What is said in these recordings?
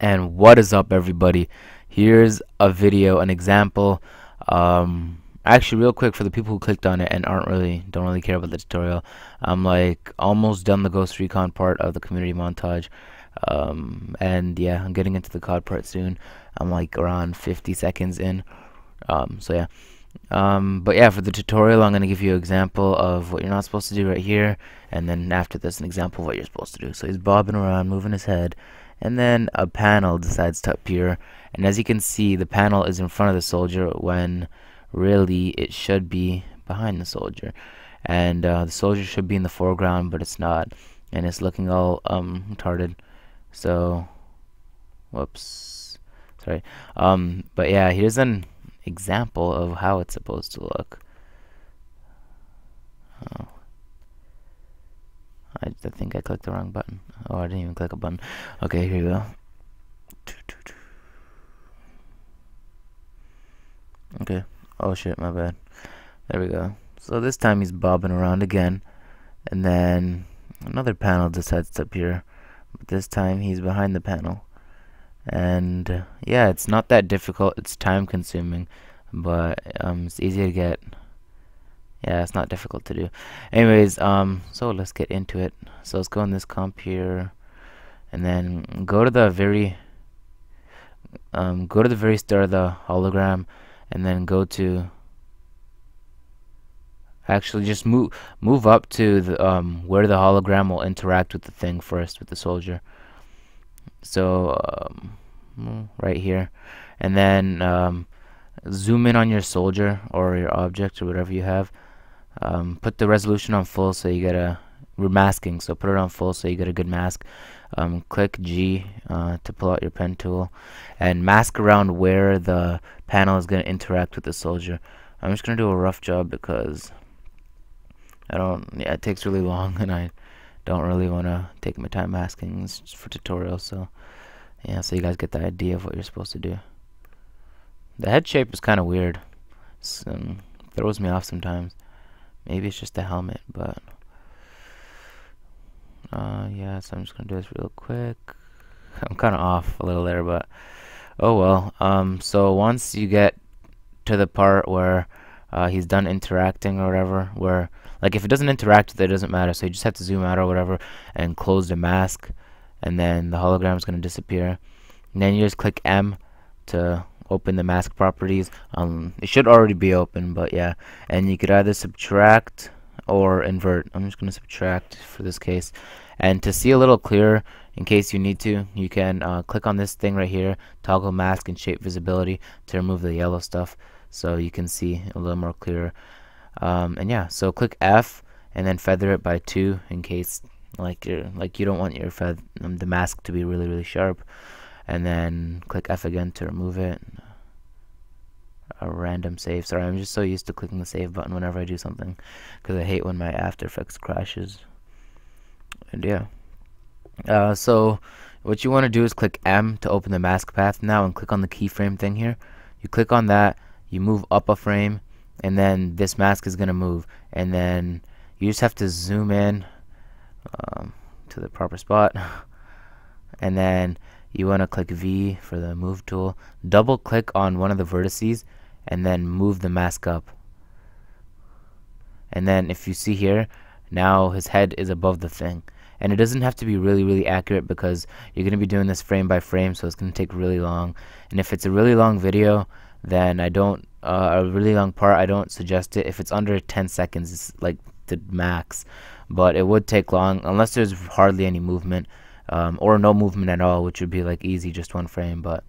And what is up, everybody? Here's a video, an example. Actually, real quick, for the people who clicked on it and don't really care about the tutorial, I'm like almost done the Ghost Recon part of the community montage, and yeah, I'm getting into the COD part soon. I'm like around 50 seconds in, so yeah. But yeah, for the tutorial, I'm going to give you an example of what you're not supposed to do right here, and then after this, an example of what you're supposed to do. So he's bobbing around, moving his head, and then a panel decides to appear, and as you can see, the panel is in front of the soldier when really it should be behind the soldier, and the soldier should be in the foreground, but it's not, and it's looking all retarded. So whoops, sorry. But yeah, here's an example of how it's supposed to look. Oh, I think I clicked the wrong button. Oh, I didn't even click a button. Okay, here we go. Okay. Oh shit, my bad. There we go. So this time he's bobbing around again, and then another panel decides to appear, but this time he's behind the panel. And yeah, it's not that difficult. It's time consuming, but it's easy to get. Yeah, it's not difficult to do. Anyways, so let's get into it. So let's go in this comp here, and then go to the very start of the hologram, and then go to, actually just move up to the where the hologram will interact with the thing first, with the soldier. So right here, and then zoom in on your soldier or your object or whatever you have. Put the resolution on full, so you get a remasking, so put it on full so you get a good mask. Click G to pull out your pen tool, and mask around where the panel is going to interact with the soldier. I'm just going to do a rough job because yeah, it takes really long, and I don't really want to take my time masking. It's just for tutorials, so yeah, so you guys get the idea of what you're supposed to do. The head shape is kind of weird. Throws me off sometimes. Maybe it's just the helmet, but yeah, so I'm just going to do this real quick. I'm kind of off a little there, but oh well. So once you get to the part where he's done interacting or whatever, where, like, if it doesn't interact with it, it doesn't matter, so you just have to zoom out or whatever and close the mask, and then the hologram is going to disappear. And then you just click M to open the mask properties. It should already be open, but yeah, and you could either subtract or invert. I'm just going to subtract for this case. And to see a little clearer, in case you need to, you can click on this thing right here, toggle mask and shape visibility to remove the yellow stuff, so you can see a little more clearer. And yeah, so click F and then feather it by 2 in case, like, you don't want your the mask to be really sharp. And then click F again to remove it. A random save. Sorry, I'm just so used to clicking the save button whenever I do something, because I hate when my After Effects crashes. And yeah, so what you want to do is click M to open the mask path now, and click on the keyframe thing here. You click on that, you move up a frame, and then this mask is going to move, and then you just have to zoom in to the proper spot, and then you want to click V for the move tool, double click on one of the vertices, and then move the mask up. And then if you see here, now his head is above the thing, and it doesn't have to be really accurate, because you're going to be doing this frame by frame, so it's going to take really long. And if it's a really long video, then I don't a really long part, I don't suggest it. If it's under 10 seconds, it's like the max, but it would take long unless there's hardly any movement, or no movement at all, which would be like easy, just one frame. But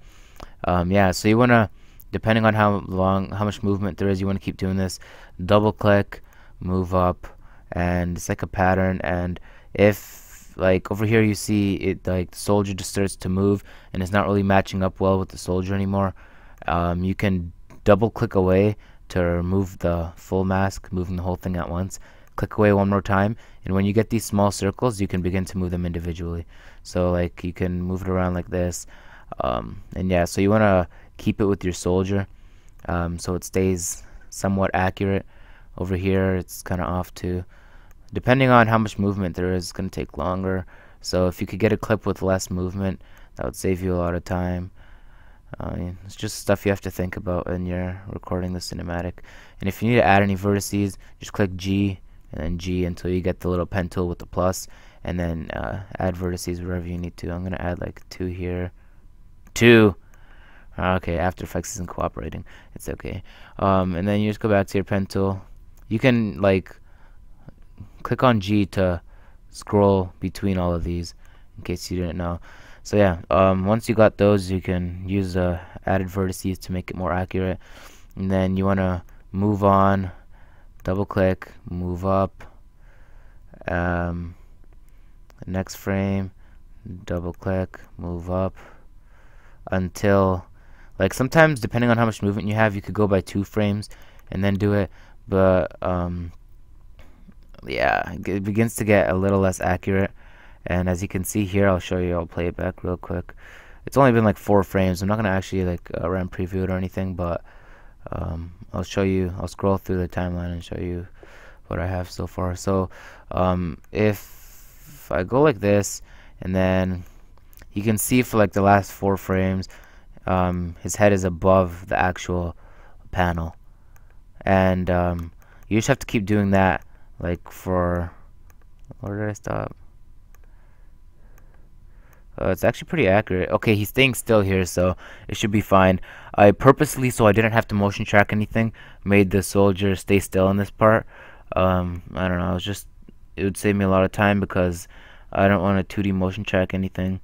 yeah, so you want to, depending on how much movement there is, you want to keep doing this. Double click, move up, and it's like a pattern. And if, like, over here you see it, like, the soldier just starts to move and it's not really matching up well with the soldier anymore, you can double click away to remove the full mask, moving the whole thing at once. Click away one more time, and when you get these small circles, you can begin to move them individually. So, like, you can move it around like this, and yeah, so you want to keep it with your soldier, so it stays somewhat accurate. Over here it's kind of off too, depending on how much movement there is. It's going to take longer, so if you could get a clip with less movement, that would save you a lot of time. It's just stuff you have to think about when you're recording the cinematic. And if you need to add any vertices, just click G and then G until you get the little pen tool with the plus, and then add vertices wherever you need to. I'm gonna add like 2 here. 2! Okay, After Effects isn't cooperating. It's okay. And then you just go back to your pen tool. You can like click on G to scroll between all of these, in case you didn't know. So yeah, once you got those, you can use the added vertices to make it more accurate. And then you want to move on, double click, move up, next frame, double click, move up, until, like, sometimes depending on how much movement you have, you could go by 2 frames and then do it, but yeah, it begins to get a little less accurate. And as you can see here, I'll show you, I'll play it back real quick. It's only been like 4 frames. I'm not going to actually like RAM preview it or anything, but I'll show you, I'll scroll through the timeline and show you what I have so far. So if I go like this, and then you can see for like the last 4 frames, his head is above the actual panel. And you just have to keep doing that, like for, where did I stop? It's actually pretty accurate. Okay, he's staying still here, so it should be fine. I purposely, so I didn't have to motion track anything, made the soldier stay still in this part. I don't know, it would save me a lot of time because I don't want to 2D motion track anything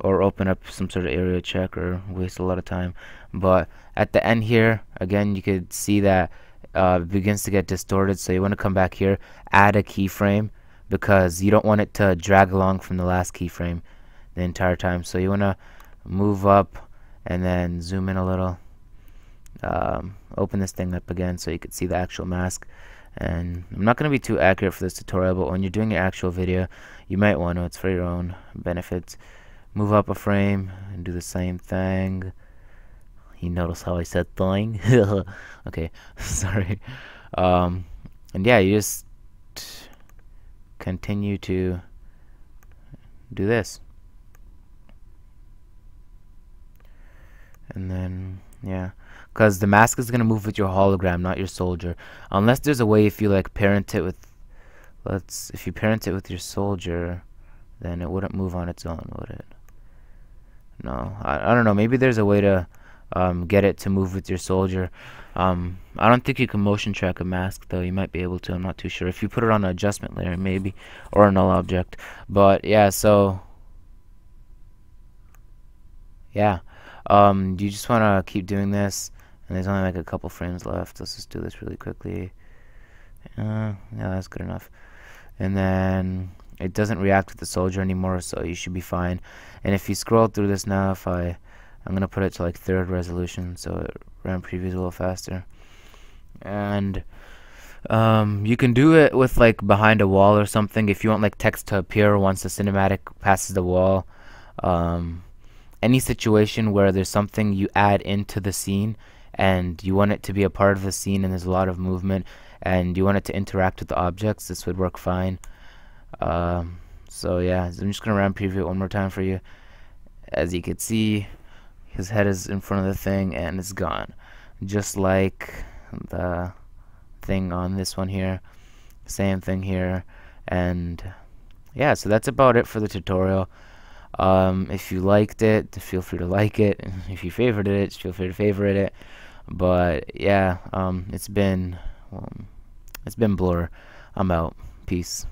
or open up some sort of area check or waste a lot of time. But at the end here, again, you could see that it begins to get distorted, so you want to come back here, add a keyframe, because you don't want it to drag along from the last keyframe the entire time. So you want to move up and then zoom in a little, open this thing up again so you could see the actual mask. And I'm not going to be too accurate for this tutorial, but when you're doing your actual video, you might want to, it's for your own benefits. Move up a frame and do the same thing. You notice how I said thing? Okay, sorry. And yeah, you just continue to do this. And then, yeah, because the mask is going to move with your hologram, not your soldier, unless there's a way, if you like parent it with, if you parent it with your soldier, then it wouldn't move on its own, would it? No, I don't know, maybe there's a way to get it to move with your soldier. I don't think you can motion track a mask, though. You might be able to, I'm not too sure, if you put it on an adjustment layer maybe, or a null object. But yeah, so yeah, you just want to keep doing this, and there's only like a couple frames left. Let's just do this really quickly. Yeah, that's good enough. And then it doesn't react with the soldier anymore, so you should be fine. And if you scroll through this now, if I'm gonna put it to like 3rd resolution, so it RAM previews a little faster. And you can do it with like behind a wall or something if you want like text to appear once the cinematic passes the wall. Any situation where there's something you add into the scene and you want it to be a part of the scene and there's a lot of movement and you want it to interact with the objects, this would work fine. So yeah, I'm just gonna RAM preview it one more time for you. As you can see, his head is in front of the thing and it's gone, just like the thing on this one here, same thing here. And yeah, so that's about it for the tutorial. If you liked it, feel free to like it. If you favorited it, feel free to favorite it. But yeah, it's been Blur. I'm out. Peace.